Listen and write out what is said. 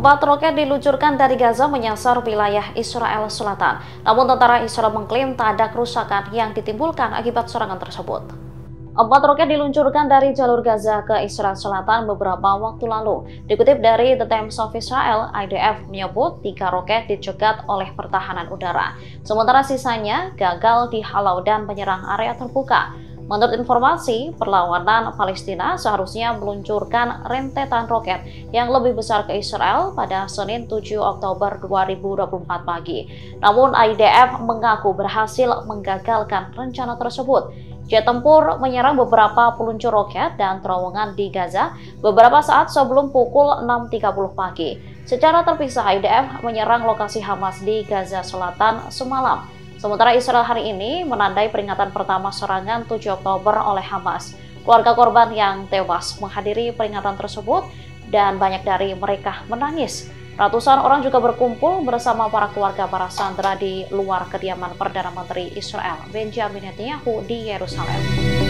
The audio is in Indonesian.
Empat roket diluncurkan dari Gaza menyasar wilayah Israel Selatan. Namun tentara Israel mengklaim tak ada kerusakan yang ditimbulkan akibat serangan tersebut. Empat roket diluncurkan dari jalur Gaza ke Israel Selatan beberapa waktu lalu. Dikutip dari The Times of Israel, IDF menyebut 3 roket dicegat oleh pertahanan udara. Sementara sisanya gagal dihalau dan menyerang area terbuka. Menurut informasi, perlawanan Palestina seharusnya meluncurkan rentetan roket yang lebih besar ke Israel pada Senin 7 Oktober 2024 pagi. Namun IDF mengaku berhasil menggagalkan rencana tersebut. Jet tempur menyerang beberapa peluncur roket dan terowongan di Gaza beberapa saat sebelum pukul 6.30 pagi. Secara terpisah, IDF menyerang lokasi Hamas di Gaza Selatan semalam. Sementara Israel hari ini menandai peringatan pertama serangan 7 Oktober oleh Hamas. Keluarga korban yang tewas menghadiri peringatan tersebut dan banyak dari mereka menangis. Ratusan orang juga berkumpul bersama para keluarga para sandera di luar kediaman Perdana Menteri Israel Benjamin Netanyahu di Yerusalem.